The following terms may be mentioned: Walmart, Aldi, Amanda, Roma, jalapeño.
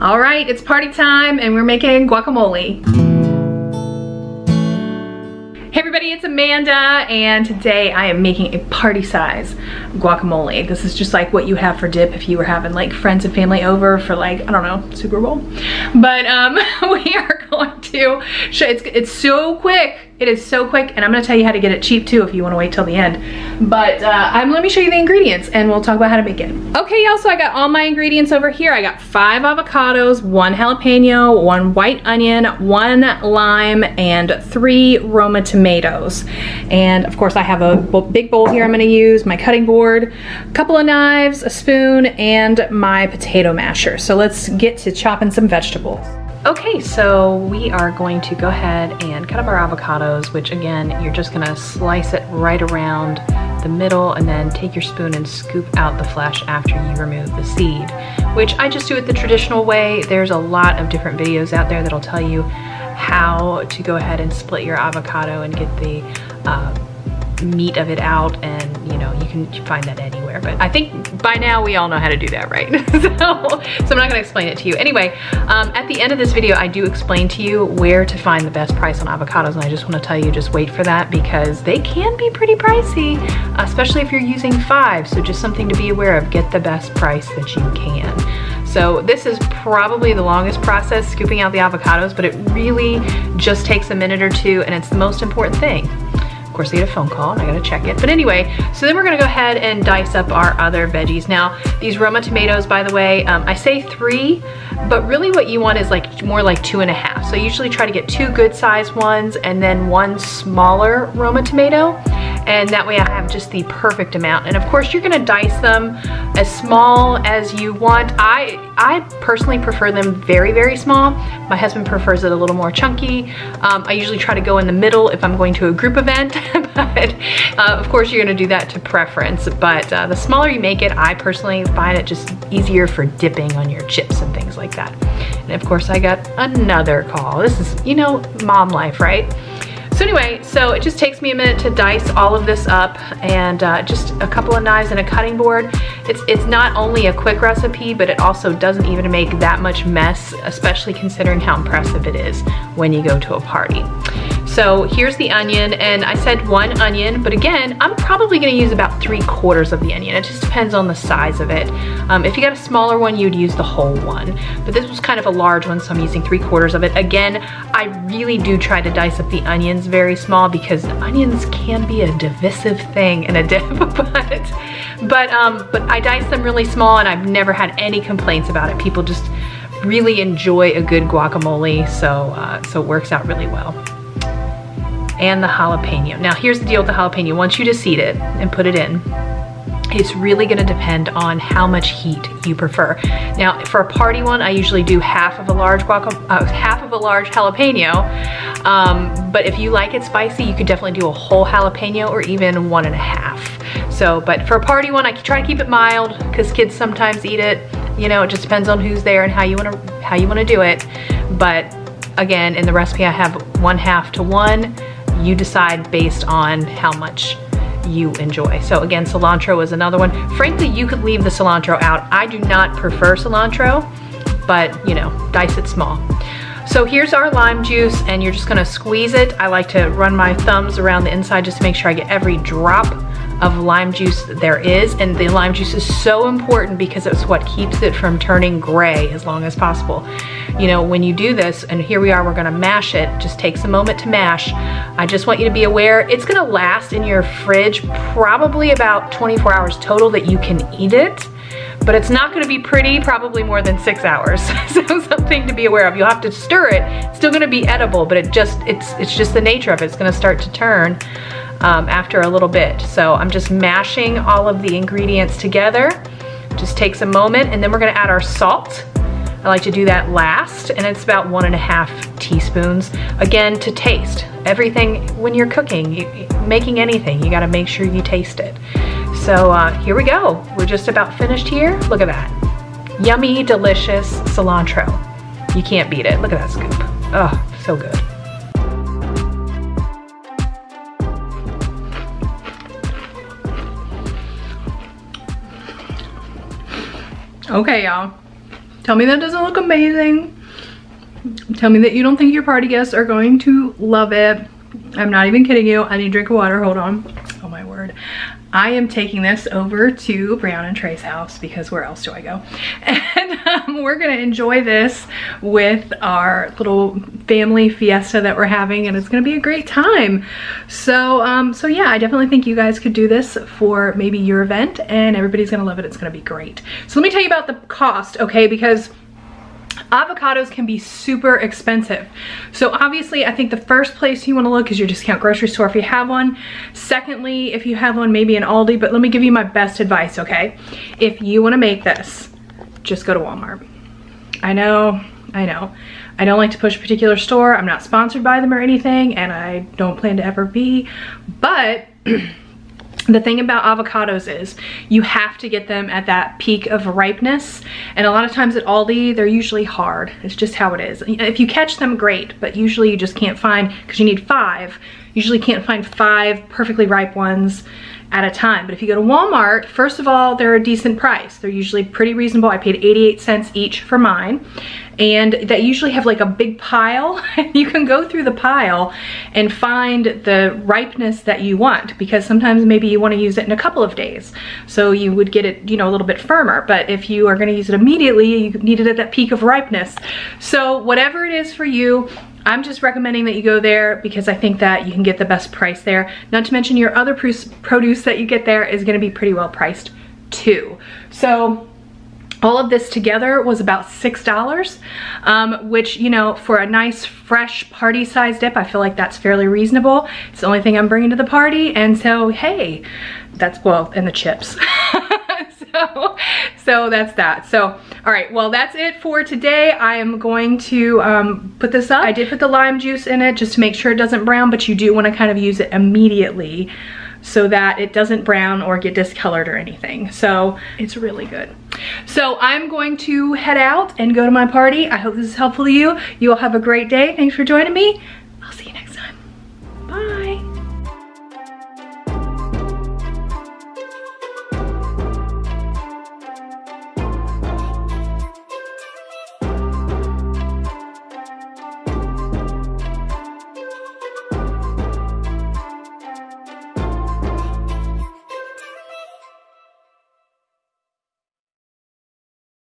All right, it's party time and we're making guacamole. Hey everybody, it's Amanda, and today I am making a party size guacamole. This is just like what you have for dip if you were having like friends and family over for like, I don't know, Super Bowl. But we are going to show, it's so quick. It is so quick, and I'm gonna tell you how to get it cheap too if you wanna wait till the end. But let me show you the ingredients and we'll talk about how to make it. Okay y'all, so I got all my ingredients over here. I got 5 avocados, 1 jalapeno, 1 white onion, 1 lime, and 3 Roma tomatoes. And of course I have a big bowl here I'm gonna use, my cutting board, a couple of knives, a spoon, and my potato masher. So let's get to chopping some vegetables. Okay, so we are going to go ahead and cut up our avocados, which again, you're just gonna slice it right around the middle and then take your spoon and scoop out the flesh after you remove the seed, which I just do it the traditional way. There's a lot of different videos out there that'll tell you how to go ahead and split your avocado and get the meat of it out, and you know, you can find that anywhere, but I think by now we all know how to do that, right? So I'm not gonna explain it to you. Anyway, at the end of this video I do explain to you where to find the best price on avocados, and I just wanna tell you, just wait for that because they can be pretty pricey, especially if you're using 5, so just something to be aware of. Get the best price that you can. So this is probably the longest process, scooping out the avocados, but it really just takes a minute or two, and it's the most important thing. Of course, I get a phone call and I gotta check it. But anyway, so then we're gonna go ahead and dice up our other veggies. Now, these Roma tomatoes, by the way, I say 3, but really what you want is like more like 2.5. So I usually try to get 2 good sized ones and then 1 smaller Roma tomato. And that way I have just the perfect amount. And of course you're gonna dice them as small as you want. I personally prefer them very, very small. My husband prefers it a little more chunky. I usually try to go in the middle if I'm going to a group event, but of course you're gonna do that to preference. But the smaller you make it, I personally find it just easier for dipping on your chips and things like that. And of course I got another call. This is, you know, mom life, right? So anyway, so it just takes me a minute to dice all of this up, and just a couple of knives and a cutting board. It's not only a quick recipe, but it also doesn't even make that much mess, especially considering how impressive it is when you go to a party. So here's the onion, and I said 1 onion, but again, I'm probably gonna use about 3/4 of the onion. It just depends on the size of it. If you got a smaller one, you'd use the whole one, but this was kind of a large one, so I'm using 3/4 of it. Again, I really do try to dice up the onions very small because onions can be a divisive thing in a dip, but I dice them really small, and I've never had any complaints about it. People just really enjoy a good guacamole, so it works out really well. And the jalapeno. Now here's the deal with the jalapeno. Once you deseed it and put it in, it's really gonna depend on how much heat you prefer. Now for a party one, I usually do half of a large jalapeno, but if you like it spicy, you could definitely do a whole jalapeno or even 1.5. So, but for a party one, I try to keep it mild because kids sometimes eat it. You know, it just depends on who's there and how you wanna do it. But again, in the recipe I have 1/2 to 1. You decide based on how much you enjoy. So again, cilantro is another one. Frankly, you could leave the cilantro out. I do not prefer cilantro, but you know, dice it small. So here's our lime juice, and you're just gonna squeeze it. I like to run my thumbs around the inside just to make sure I get every drop of lime juice that there is, and the lime juice is so important because it's what keeps it from turning gray as long as possible. You know, when you do this, and here we are, we're gonna mash it. Just takes a moment to mash. I just want you to be aware, it's gonna last in your fridge probably about 24 hours total that you can eat it. But it's not gonna be pretty probably more than 6 hours. So something to be aware of. You'll have to stir it. It's still gonna be edible, but it's just the nature of it. It's gonna start to turn after a little bit. So I'm just mashing all of the ingredients together. Just takes a moment, and then we're gonna add our salt. I like to do that last, and it's about 1.5 teaspoons. Again, to taste. Everything, when you're cooking, making anything, you gotta make sure you taste it. So here we go. We're just about finished here. Look at that. Yummy, delicious cilantro. You can't beat it. Look at that scoop. Oh, so good. Okay, y'all. Tell me that doesn't look amazing. Tell me that you don't think your party guests are going to love it. I'm not even kidding you. I need a drink of water. Hold on. Oh my word. I am taking this over to Brianna and Trey's house because where else do I go? And we're gonna enjoy this with our little family fiesta that we're having, and it's gonna be a great time. So yeah, I definitely think you guys could do this for maybe your event, and everybody's gonna love it. It's gonna be great. So let me tell you about the cost, okay? Because avocados can be super expensive. So obviously I think the first place you want to look is your discount grocery store if you have one. Secondly, if you have one, maybe an Aldi, but let me give you my best advice, okay? If you want to make this, just go to Walmart. I know. I don't like to push a particular store. I'm not sponsored by them or anything, and I don't plan to ever be, but the thing about avocados is you have to get them at that peak of ripeness, and a lot of times at Aldi they're usually hard. It's just how it is. If you catch them, great, but usually you just can't find, because you need five, usually can't find five perfectly ripe ones at a time. But if you go to Walmart, first of all, they're a decent price. They're usually pretty reasonable. I paid 88 cents each for mine, and they usually have like a big pile. You can go through the pile and find the ripeness that you want, because sometimes maybe you want to use it in a couple of days. So you would get it, you know, a little bit firmer, but if you are going to use it immediately, you need it at that peak of ripeness. So whatever it is for you, I'm just recommending that you go there because I think that you can get the best price there. Not to mention your other produce that you get there is going to be pretty well priced too. So all of this together was about $6, which, you know, for a nice fresh party size dip, I feel like that's fairly reasonable. It's the only thing I'm bringing to the party, and so hey, that's, well, and the chips. So that's that. So all right, well, that's it for today. I am going to put this up. I did put the lime juice in it just to make sure it doesn't brown, but you do want to kind of use it immediately so that it doesn't brown or get discolored or anything. So it's really good. So I'm going to head out and go to my party. I hope this is helpful to you. You all have a great day. Thanks for joining me.